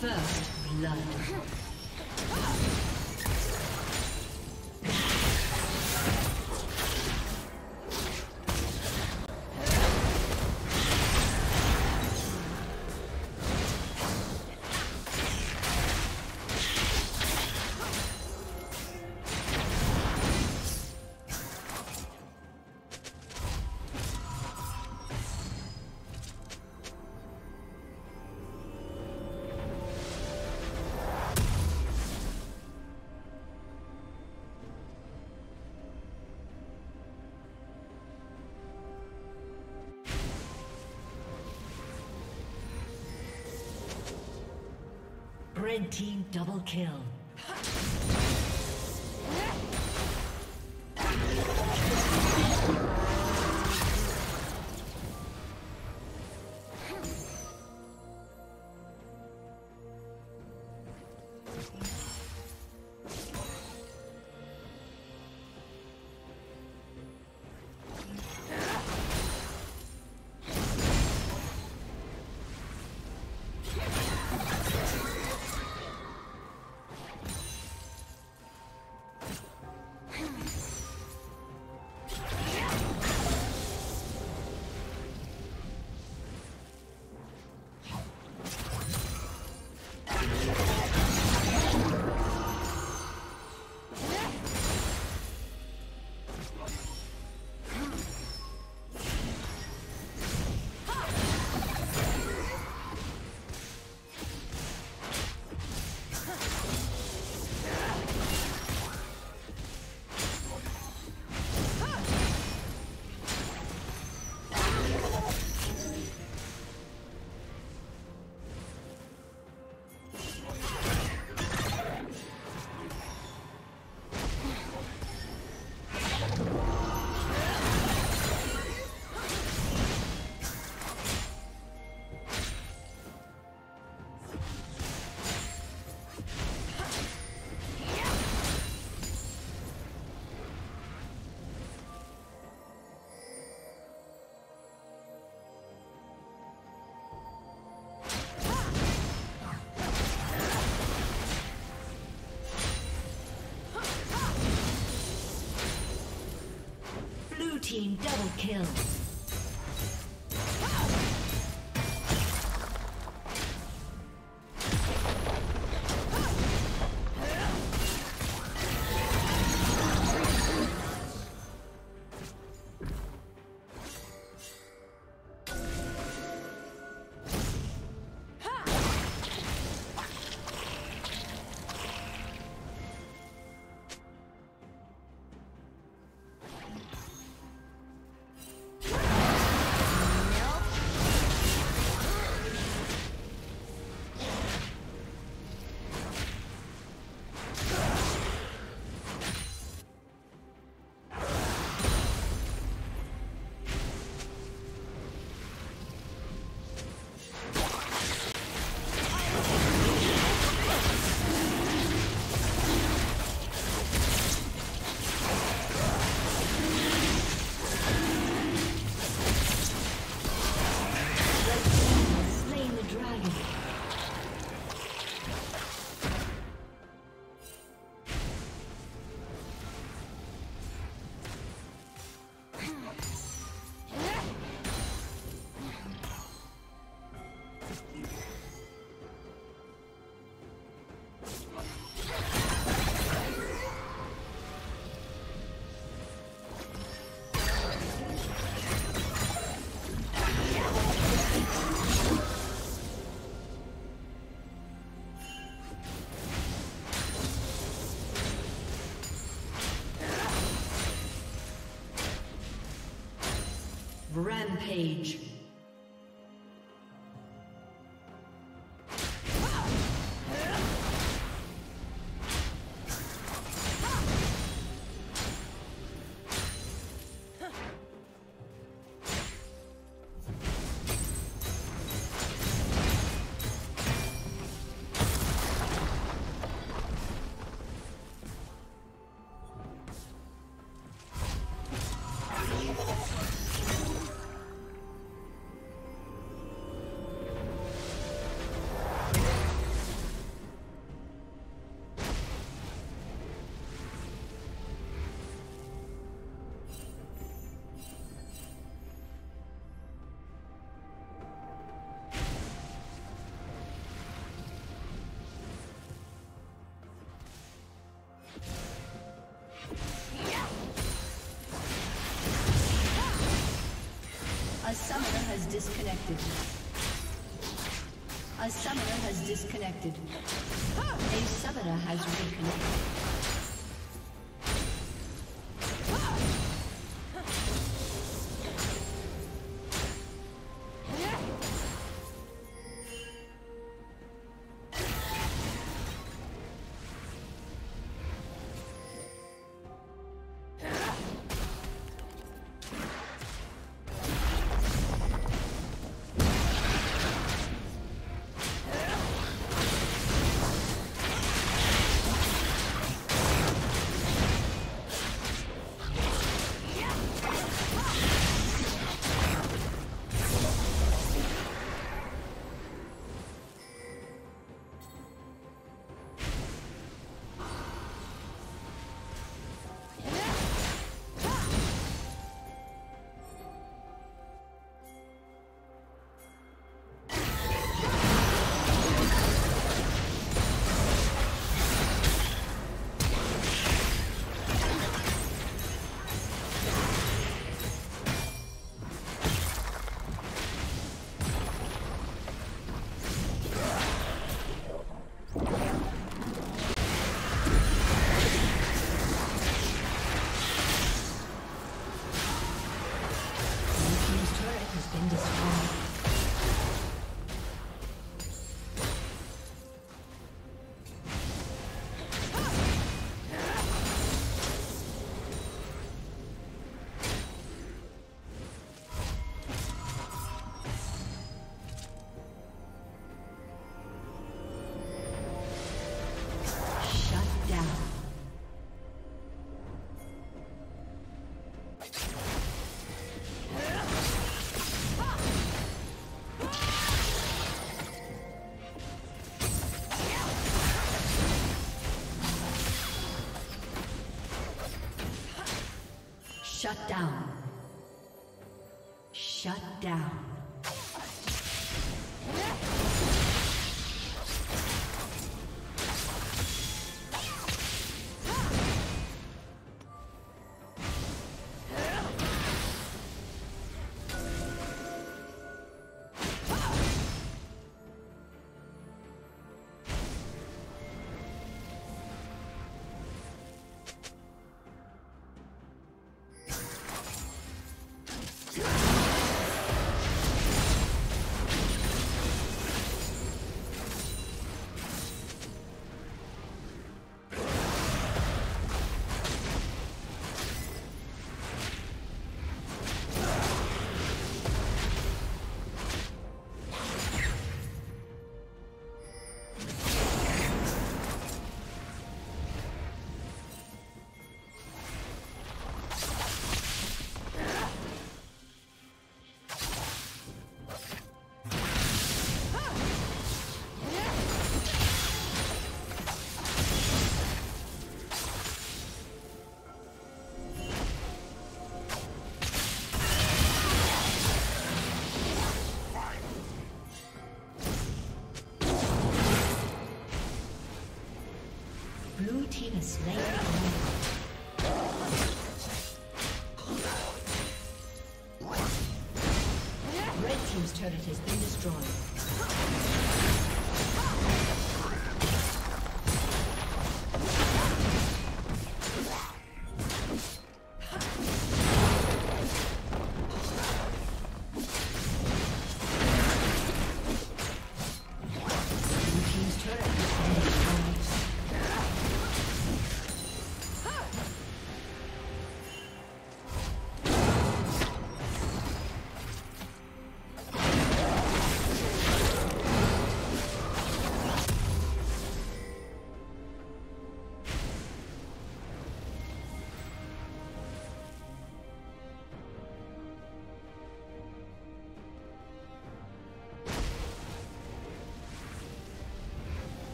First blood. Red team double kill. Team double kill. Rampage. has disconnected. A summoner has disconnected. A summoner has reconnected. Shut down. Shut down.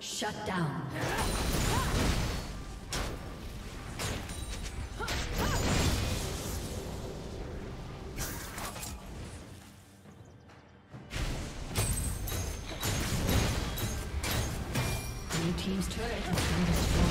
Shut down. Blue team's turret has been destroyed.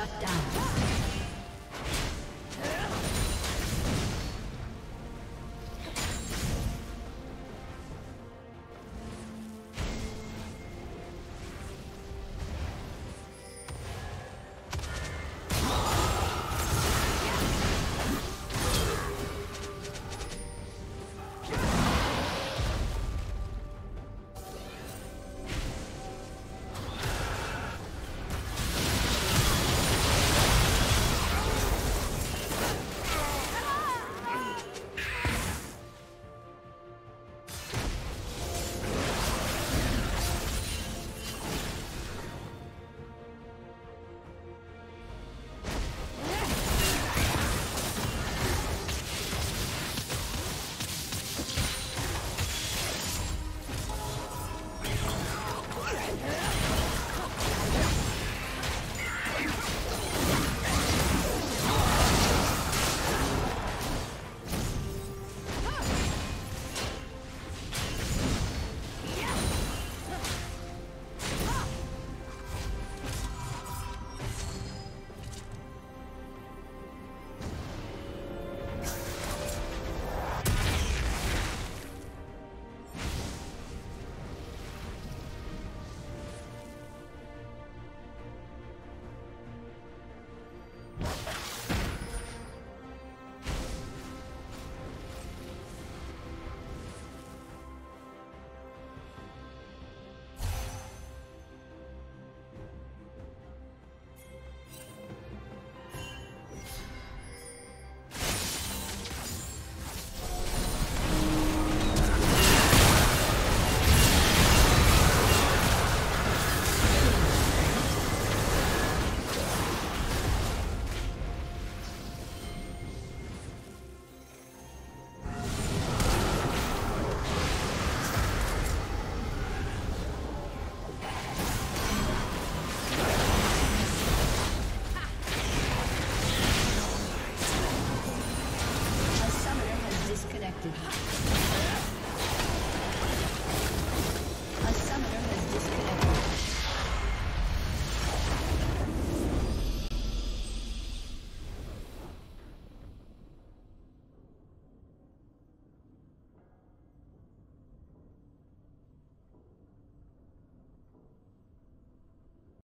Shut down.